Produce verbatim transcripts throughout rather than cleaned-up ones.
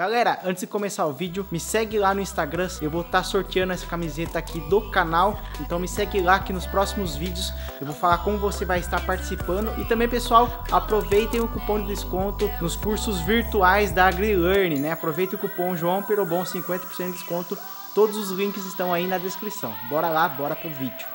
Galera, antes de começar o vídeo, me segue lá no Instagram, eu vou estar sorteando essa camiseta aqui do canal, então me segue lá que nos próximos vídeos eu vou falar como você vai estar participando. E também, pessoal, aproveitem o cupom de desconto nos cursos virtuais da AgriLearn, né? Aproveita o cupom JOAOPIEROBON, cinquenta por cento de desconto. Todos os links estão aí na descrição. Bora lá, bora pro vídeo.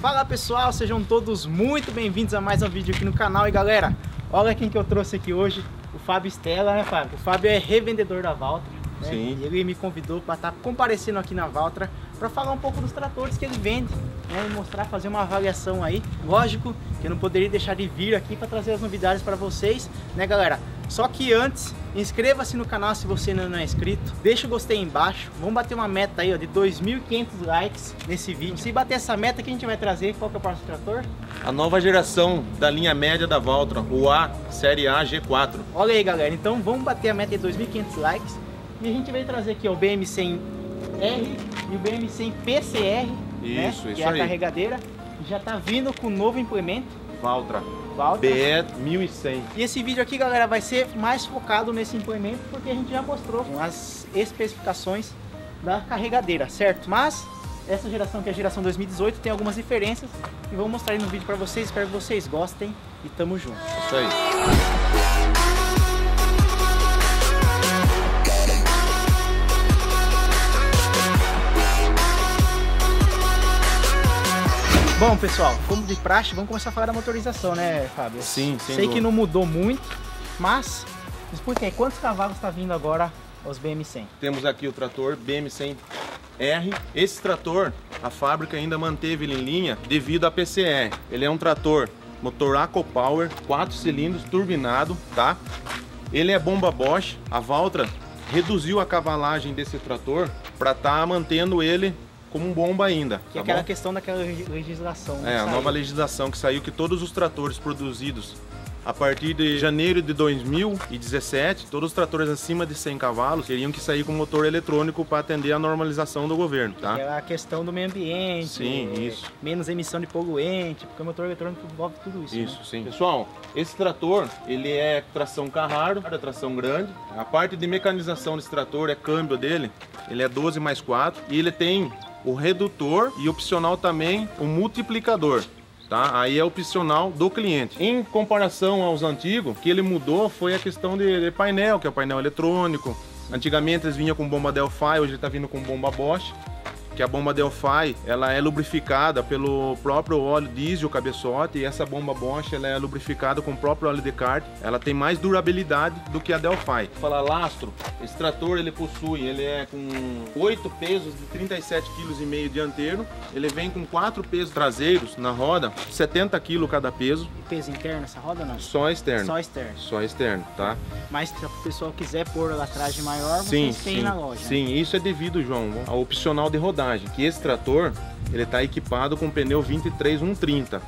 Fala pessoal, sejam todos muito bem-vindos a mais um vídeo aqui no canal. E galera, olha quem que eu trouxe aqui hoje, o Fábio Stella, né Fábio? O Fábio é revendedor da Valtra, né? Sim. Ele me convidou para estar comparecendo aqui na Valtra para falar um pouco dos tratores que ele vende, né? E mostrar, fazer uma avaliação aí. Lógico que eu não poderia deixar de vir aqui para trazer as novidades para vocês, né galera? Só que antes, inscreva-se no canal se você ainda não é inscrito, deixa o gostei aí embaixo, vamos bater uma meta aí ó, de dois mil e quinhentos likes nesse vídeo. Se bater essa meta, o que a gente vai trazer? Qual que é o próximo trator? A nova geração da linha média da Valtra, o A, série A G quatro. Olha aí galera, então vamos bater a meta de dois mil e quinhentos likes e a gente vai trazer aqui ó, o B M cem R e o B M cem P C R, isso, né? Isso que é aí. A carregadeira, já tá vindo com o novo implemento. Valtra. Valtra. B E mil e cem. E esse vídeo aqui, galera, vai ser mais focado nesse implemento, porque a gente já mostrou as especificações da carregadeira, certo? Mas essa geração, que é a geração dois mil e dezoito, tem algumas diferenças e vou mostrar aí no vídeo pra vocês. Espero que vocês gostem e tamo junto. Isso aí. Bom pessoal, como de praxe, vamos começar a falar da motorização, né Fábio? Sim, sem Sei dúvida. Que não mudou muito, mas explica aí, quantos cavalos está vindo agora os B M cem? Temos aqui o trator B M cem R. Esse trator, a fábrica ainda manteve ele em linha devido à P C R. Ele é um trator motor Eco Power, quatro cilindros, turbinado, tá? Ele é bomba Bosch. A Valtra reduziu a cavalagem desse trator para estar tá mantendo ele como um bomba ainda. Que tá é aquela bom? Questão daquela legislação. É, a nova legislação que saiu, que todos os tratores produzidos a partir de janeiro de dois mil e dezessete, todos os tratores acima de cem cavalos teriam que sair com motor eletrônico para atender a normalização do governo, tá? É a questão do meio ambiente. Sim, isso. Menos emissão de poluente, porque o motor eletrônico envolve tudo isso. Isso, né? Sim. Pessoal, esse trator, ele é tração Carraro, é tração grande. A parte de mecanização desse trator, é câmbio dele, ele é doze mais quatro e ele tem o redutor e opcional também o multiplicador, tá? Aí é opcional do cliente. Em comparação aos antigos, o que ele mudou foi a questão de painel, que é o painel eletrônico. Antigamente eles vinham com bomba Delphi, hoje ele tá vindo com bomba Bosch, que a bomba Delphi, ela é lubrificada pelo próprio óleo diesel cabeçote, e essa bomba Bosch, ela é lubrificada com o próprio óleo de kart. Ela tem mais durabilidade do que a Delphi. Falar lastro, esse trator ele possui, ele é com oito pesos de trinta e sete vírgula cinco quilos dianteiro, ele vem com quatro pesos traseiros na roda, setenta quilos cada peso. E peso interno essa roda não? Só externo. Só externo. Só externo, tá? Mas se o pessoal quiser pôr a lastragem maior, vocês têm na loja. Sim, né? Isso é devido, João, ao opcional de rodar, que esse trator ele está equipado com pneu vinte e três um trinta,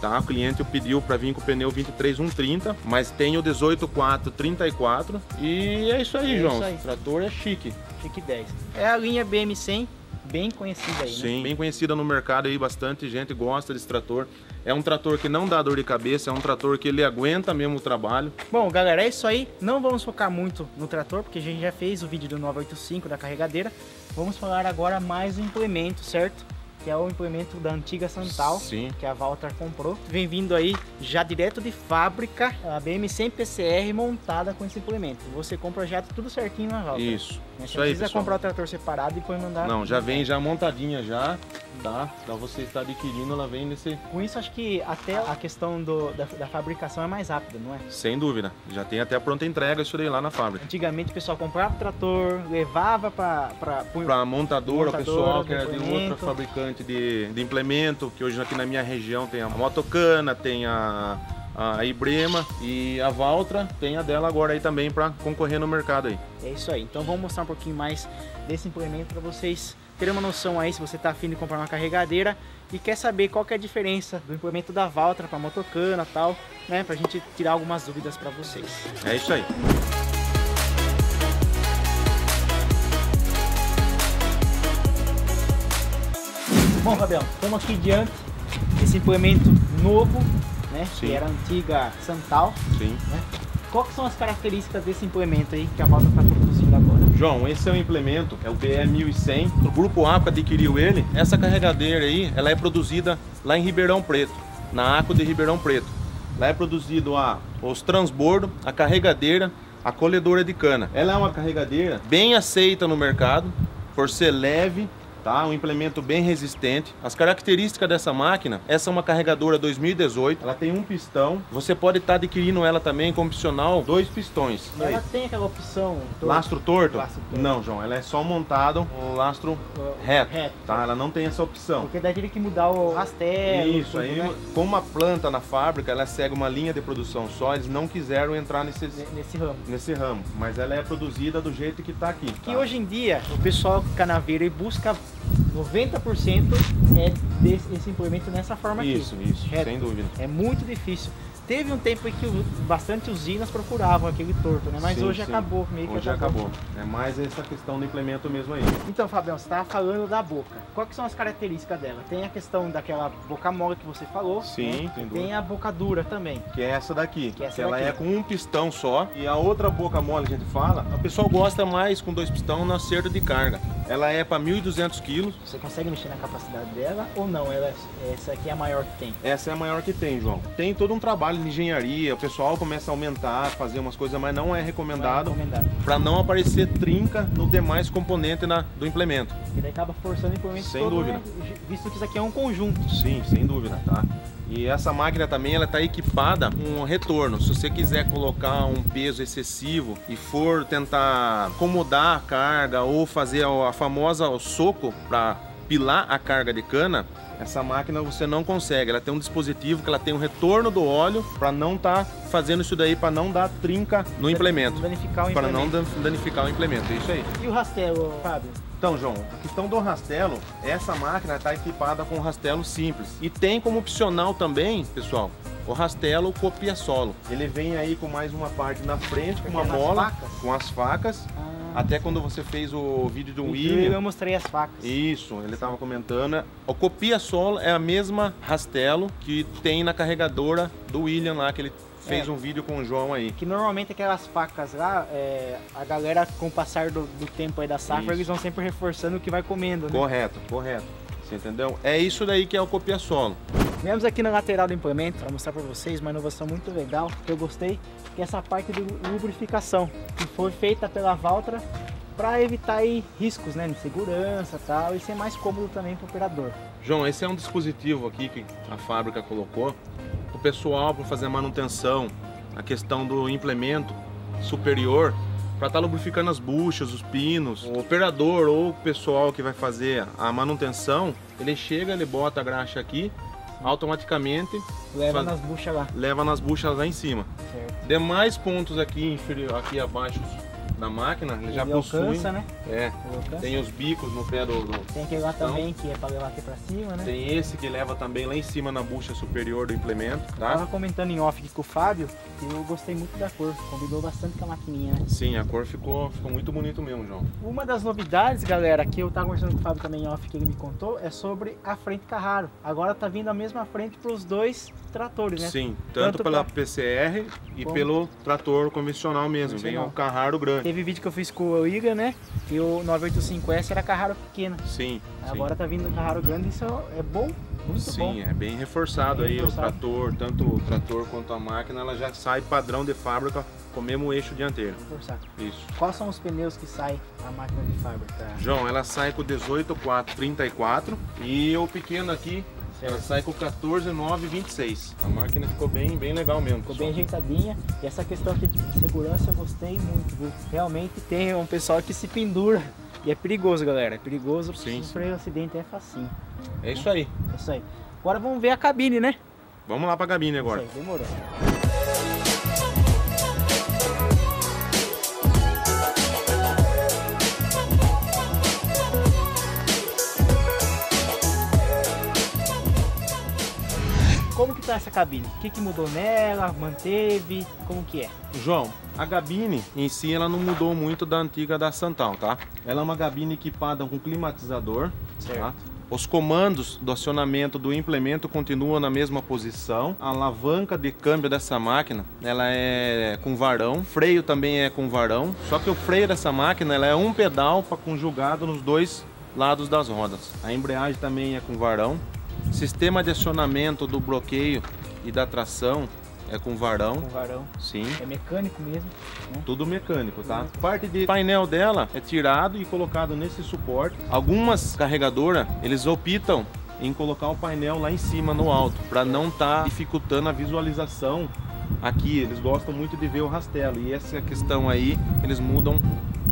tá? O cliente pediu para vir com o pneu vinte e três um trinta, mas tem o dezoito quatro trinta e quatro e é isso aí, é João. Isso aí. O trator é chique. Chique dez. É a linha B M cem, bem conhecida aí, né? Sim, bem conhecida no mercado aí, bastante gente gosta desse trator. É um trator que não dá dor de cabeça, é um trator que ele aguenta mesmo o trabalho. Bom, galera, é isso aí. Não vamos focar muito no trator, porque a gente já fez o vídeo do nove oito cinco da carregadeira. Vamos falar agora mais um implemento, certo? Que é o implemento da antiga Santal, sim, que a Valtra comprou. Bem-vindo aí já direto de fábrica, a B M cem P C R montada com esse implemento. Você compra já tudo certinho na Valtra. Isso. Mas você não precisa aí, comprar o trator separado e depois mandar... Não, já vem já montadinha já, tá? Então você está adquirindo, ela vem nesse... Com isso, acho que até a questão do, da, da fabricação é mais rápida, não é? Sem dúvida. Já tem até a pronta entrega isso daí lá na fábrica. Antigamente o pessoal comprava o trator, levava para... Para montadora, o pessoal que era de outro fabricante de, de implemento, que hoje aqui na minha região tem a Motocana, tem a... a Ibrema e a Valtra, tem a dela agora aí também para concorrer no mercado aí. É isso aí, então vamos mostrar um pouquinho mais desse implemento para vocês terem uma noção aí, se você está afim de comprar uma carregadeira e quer saber qual que é a diferença do implemento da Valtra para a Motocana e tal, né, para a gente tirar algumas dúvidas para vocês. É isso aí. Bom, Fabião, estamos aqui diante desse implemento novo, né? Que era a antiga Santal. Sim. Né? Quais são as características desse implemento aí que a Valtra está produzindo agora? João, esse é um implemento, é o B E mil e cem. O Grupo Aco adquiriu ele. Essa carregadeira aí, ela é produzida lá em Ribeirão Preto, na Aco de Ribeirão Preto. Lá é produzido a, os transbordos, a carregadeira, a colhedora de cana. Ela é uma carregadeira bem aceita no mercado, por ser leve. Tá, um implemento bem resistente. As características dessa máquina, essa é uma carregadora dois mil e dezoito, ela tem um pistão. Você pode estar tá adquirindo ela também com opcional dois pistões. Ela Aí. tem aquela opção... Torto. Lastro torto? Lastro torto? Não, João, ela é só montada o lastro o, reto, reto, tá? Ela não tem essa opção. Porque daí teria que mudar o rastelo. Isso, tudo, aí né? Como a planta na fábrica, ela segue uma linha de produção só, eles não quiseram entrar nesses, nesse ramo. Nesse ramo, mas ela é produzida do jeito que está aqui. Tá? Que hoje em dia, o pessoal canaveiro busca noventa por cento é desse, desse implemento nessa forma aqui. Isso, isso, reto. Sem dúvida. É muito difícil. Teve um tempo em que bastante usinas procuravam aquele torto, né? Mas sim, hoje sim. acabou. Meio que hoje acabou. acabou. É mais essa questão do implemento mesmo aí. Então, Fabião, você estava falando da boca. Quais são as características dela? Tem a questão daquela boca mole que você falou. Sim, né? Tem dúvida. A boca dura também. Que é essa daqui. Que, é essa que daqui. Ela é com um pistão só. E a outra boca mole que a gente fala, o pessoal gosta mais com dois pistões no acerto de carga. Ela é para mil e duzentos quilos. Você consegue mexer na capacidade dela ou não? Ela, essa aqui é a maior que tem? Essa é a maior que tem, João. Tem todo um trabalho de engenharia, o pessoal começa a aumentar, fazer umas coisas, mas não é recomendado, recomendado. Para não aparecer trinca no demais componente na, do implemento. E daí acaba forçando o implemento sem todo, dúvida. Né? Visto que isso aqui é um conjunto. Sim, sem dúvida, tá? E essa máquina também ela está equipada com retorno. Se você quiser colocar um peso excessivo e for tentar acomodar a carga ou fazer a famosa o soco para pilar a carga de cana, essa máquina você não consegue. Ela tem um dispositivo que ela tem um retorno do óleo para não estar tá fazendo isso daí, para não dar trinca no implemento. Para não danificar o implemento, é isso aí. E o rastelo, Fábio? Então, João, a questão do rastelo, essa máquina está equipada com rastelo simples. E tem como opcional também, pessoal, o rastelo copia-solo. Ele vem aí com mais uma parte na frente, com uma mola, com as facas. Ah, até sim. Quando você fez o vídeo do William, eu mostrei as facas. Isso, ele estava comentando. O copia-solo é a mesma rastelo que tem na carregadora do William lá, que ele fez é. um vídeo com o João aí. Que normalmente aquelas facas lá, é, a galera com o passar do, do tempo aí da safra, isso. eles vão sempre reforçando o que vai comendo, né? Correto, correto. Você entendeu? É isso daí que é o copia-solo. Viemos aqui na lateral do implemento para mostrar para vocês uma inovação muito legal que eu gostei, que é essa parte de lubrificação, que foi feita pela Valtra para evitar aí riscos, né, de segurança e tal, e ser mais cômodo também para o operador. João, esse é um dispositivo aqui que a fábrica colocou o pessoal para fazer a manutenção, a questão do implemento superior, para estar tá lubrificando as buchas, os pinos. O operador ou o pessoal que vai fazer a manutenção, ele chega, ele bota a graxa aqui, automaticamente leva faz... nas buchas lá leva nas buchas lá em cima, certo. Demais pontos aqui inferior, aqui abaixo da máquina ele já possui, alcança, né? É, tem os bicos no pé do, do... tem aquele lá também que é para levar aqui para cima, né? Tem esse que leva também lá em cima na bucha superior do implemento, tá? Eu tava comentando em off aqui com o Fábio que eu gostei muito da cor, combinou bastante com a maquininha, né? Sim, a cor ficou, ficou muito bonito mesmo, João. Uma das novidades, galera, que eu tava conversando com o Fábio também em off, que ele me contou, é sobre a frente Carraro. Agora tá vindo a mesma frente para os dois tratores, né? Sim, tanto, tanto pela pra... P C R e Bom... pelo trator convencional mesmo, vem o Carraro grande. Teve vídeo que eu fiz com o Iga, né? E o nove oito cinco S era Carraro pequena. Sim. Agora sim. Tá vindo Carraro grande, isso é bom Muito Sim, bom. é bem reforçado bem aí reforçado. o trator, tanto o trator quanto a máquina, ela já sai padrão de fábrica com o mesmo eixo dianteiro. Reforçado. Isso. Quais são os pneus que saem a máquina de fábrica? João, ela sai com dezoito quatro trinta e quatro e o pequeno aqui, certo, ela sai com quatorze nove vinte e seis. A máquina ficou bem, bem legal mesmo. Ficou bem ajeitadinha, e essa questão aqui de segurança eu gostei muito, viu? Realmente tem um pessoal que se pendura. E é perigoso, galera, é perigoso, sim, sofrer um acidente é facinho. É isso aí. É isso aí. Agora vamos ver a cabine, né? Vamos lá pra cabine agora. É isso aí, demorou. Como que tá essa cabine? O que que mudou nela? Manteve? Como que é? João, a cabine em si ela não mudou muito da antiga da Santal, tá? Ela é uma cabine equipada com climatizador, certo, tá? Os comandos do acionamento do implemento continuam na mesma posição. A alavanca de câmbio dessa máquina, ela é com varão. Freio também é com varão. Só que o freio dessa máquina, ela é um pedal para conjugado nos dois lados das rodas. A embreagem também é com varão. Sistema de acionamento do bloqueio e da tração é com varão. Com varão. Sim. É mecânico mesmo, né? Tudo mecânico, tá? Uhum. Parte de painel dela é tirado e colocado nesse suporte. Algumas carregadoras, eles optam em colocar o painel lá em cima, no alto, para não estar tá dificultando a visualização. Aqui eles gostam muito de ver o rastelo, e essa questão aí eles mudam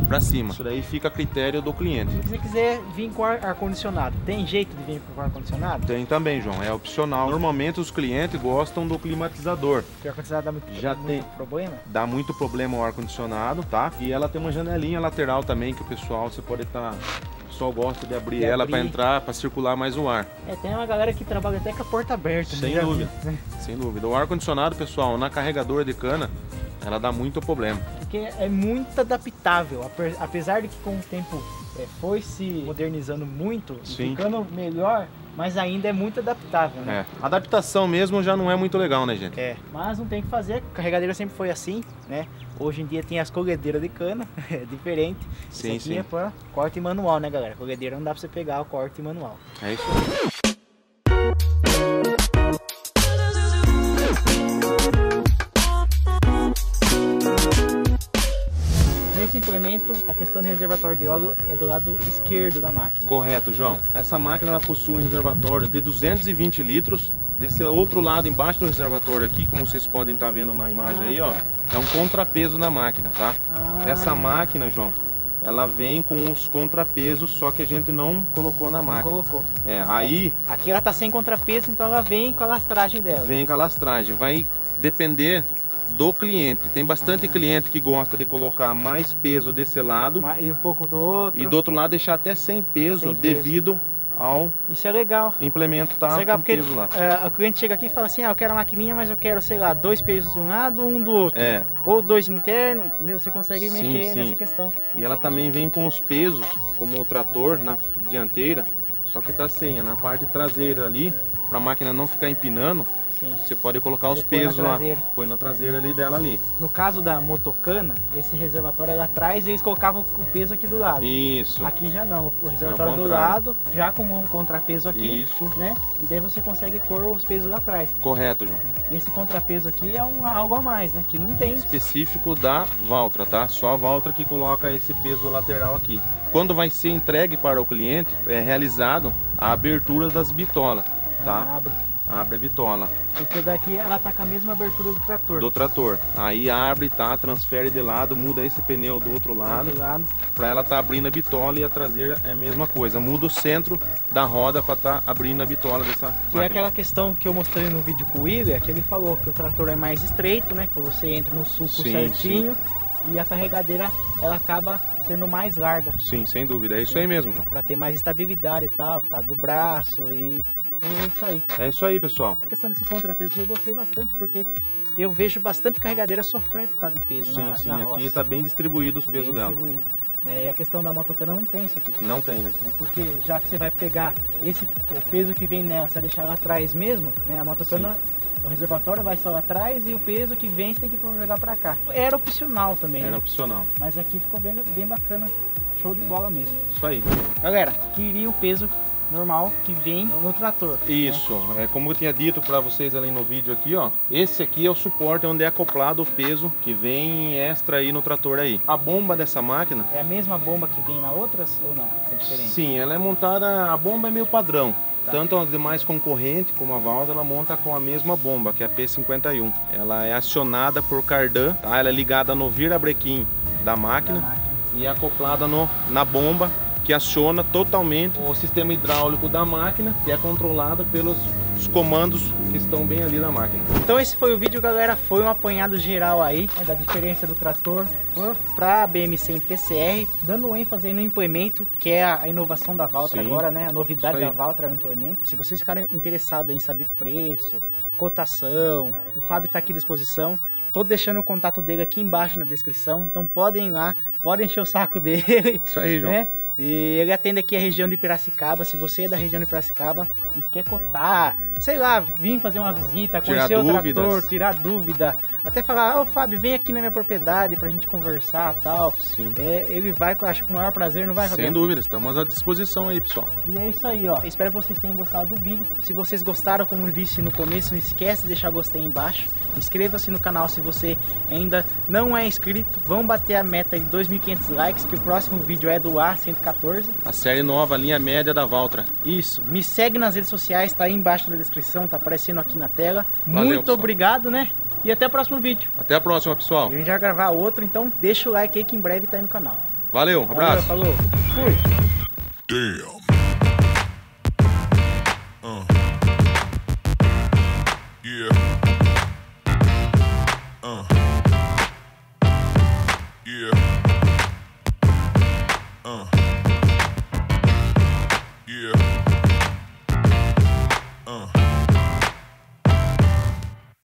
para cima. Isso daí fica a critério do cliente. Se você quiser vir com ar-condicionado, tem jeito de vir com ar-condicionado? Tem também, João, é opcional. Normalmente os clientes gostam do climatizador. Porque o ar-condicionado dá muito, Já muito tem, problema? Dá muito problema o ar-condicionado, tá? E ela tem uma janelinha lateral também que o pessoal, você pode estar... Tá... O pessoal gosta de abrir de ela para entrar, para circular mais o ar. É, tem uma galera que trabalha até com a porta aberta. Sem dúvida, né? Sem dúvida. O ar-condicionado, pessoal, na carregadora de cana, ela dá muito problema. Porque é muito adaptável, apesar de que com o tempo é, foi se modernizando muito, Sim. ficando melhor, mas ainda é muito adaptável, né? É. A adaptação mesmo já não é muito legal, né, gente? É, mas não tem o que fazer, a carregadeira sempre foi assim, né? Hoje em dia tem as colhedeiras de cana, é diferente. Sim, sim. Isso aqui é para corte manual, né, galera? Colhedeira não dá para você pegar o corte manual. É isso aí. Nesse implemento, a questão do reservatório de óleo é do lado esquerdo da máquina. Correto, João. Essa máquina ela possui um reservatório de duzentos e vinte litros. Desse outro lado, embaixo do reservatório aqui, como vocês podem estar vendo na imagem ah, aí, ó, é um contrapeso na máquina, tá? Ah. Essa máquina, João, ela vem com os contrapesos, só que a gente não colocou na máquina. Não colocou. É, aí... Aqui ela tá sem contrapeso, então ela vem com a lastragem dela. Vem com a lastragem. Vai depender do cliente. Tem bastante ah. cliente que gosta de colocar mais peso desse lado. E um pouco do outro. E do outro lado deixar até sem peso, sem devido... peso. Ao Isso é legal. Implemento tá legal, com porque, peso lá. É, o cliente chega aqui e fala assim, ah, eu quero a maquininha, mas eu quero, sei lá, dois pesos de um lado, um do outro. É. Ou dois internos, entendeu? Você consegue sim, mexer sim. nessa questão. E ela também vem com os pesos, como o trator na dianteira, só que tá sem, na parte traseira ali, para a máquina não ficar empinando, sim. você pode colocar você os pesos lá. Põe na traseira ali dela ali. No caso da Motocana, esse reservatório lá atrás, eles colocavam o peso aqui do lado. Isso. Aqui já não. O reservatório é do lado, já com um contrapeso aqui. Isso. Né? E daí você consegue pôr os pesos lá atrás. Correto, João. Esse contrapeso aqui é um, algo a mais, né? Que não tem. Específico da Valtra, tá? Só a Valtra que coloca esse peso lateral aqui. Quando vai ser entregue para o cliente, é realizado a abertura das bitolas, tá? Ah, abre. Abre a bitola. Porque daqui ela tá com a mesma abertura do trator. Do trator. Aí abre, tá? Transfere de lado, muda esse pneu do outro lado. Do outro lado. Pra ela tá abrindo a bitola, e a traseira é a mesma coisa. Muda o centro da roda pra tá abrindo a bitola dessa máquina. Que é aquela questão que eu mostrei no vídeo com o William, que ele falou que o trator é mais estreito, né? Que você entra no suco sim, certinho. Sim. E a carregadeira, ela acaba sendo mais larga. Sim, sem dúvida. É isso sim. aí mesmo, João. Pra ter mais estabilidade e tal, por causa do braço e... É isso aí. É isso aí, pessoal. A questão desse contrapeso eu gostei bastante, porque eu vejo bastante carregadeira sofrer por causa do peso. Sim, na, sim. Na roça. Aqui está bem distribuído os pesos dela. Distribuído. É, e a questão da Motocana não tem isso aqui. Não tem, né? É porque já que você vai pegar esse, o peso que vem nela, você vai deixar lá atrás mesmo, né? A Motocana, sim. o reservatório vai só lá atrás, e o peso que vem você tem que jogar para cá. Era opcional também. Era né? opcional. Mas aqui ficou bem, bem bacana. Show de bola mesmo. Isso aí. Galera, queria o peso normal que vem no trator. Isso, né? É como eu tinha dito para vocês ali no vídeo aqui, ó. Esse aqui é o suporte onde é acoplado o peso que vem extra aí no trator aí. A bomba dessa máquina... É a mesma bomba que vem na outras ou não? É diferente? Sim, ela é montada... A bomba é meio padrão. Tá. Tanto as demais concorrentes como a Valtra, ela monta com a mesma bomba, que é a P cinquenta e um. Ela é acionada por cardan, tá? Ela é ligada no virabrequim da máquina, da máquina e é acoplada no, na bomba, que aciona totalmente o sistema hidráulico da máquina, que é controlado pelos comandos que estão bem ali na máquina. Então esse foi o vídeo, galera. Foi um apanhado geral aí, né, da diferença do trator para a B M cem P C R, dando ênfase aí no implemento, que é a inovação da Valtra. Sim, agora, né? A novidade da Valtra é o implemento. Se vocês ficarem interessados em saber preço, cotação, o Fábio está aqui à disposição. Tô deixando o contato dele aqui embaixo na descrição, então podem ir lá, podem encher o saco dele. Isso aí, João. Né? E ele atende aqui a região de Piracicaba. Se você é da região de Piracicaba e quer cotar, sei lá, vim fazer uma visita, conhecer o trator, tirar dúvida, até falar, ô Fábio, vem aqui na minha propriedade pra gente conversar e tal. Sim. É, ele vai, acho que com o maior prazer, não vai, Fábio? Sem dúvida, estamos à disposição aí, pessoal. E é isso aí, ó. Eu espero que vocês tenham gostado do vídeo. Se vocês gostaram, como eu disse no começo, não esquece de deixar o gostei aí embaixo. Inscreva-se no canal se você ainda não é inscrito. Vamos bater a meta de dois mil e quinhentos likes, que o próximo vídeo é do A cento e quatorze. A série nova, a linha média da Valtra. Isso. Me segue nas redes sociais, tá aí embaixo na descrição, tá aparecendo aqui na tela. Valeu, muito pessoal. Obrigado, né? E até o próximo vídeo. Até a próxima, pessoal. E a gente vai gravar outro, então deixa o like aí que em breve tá aí no canal. Valeu, um abraço. Valeu, falou. Fui. Damn. Uh. Yeah. Uh.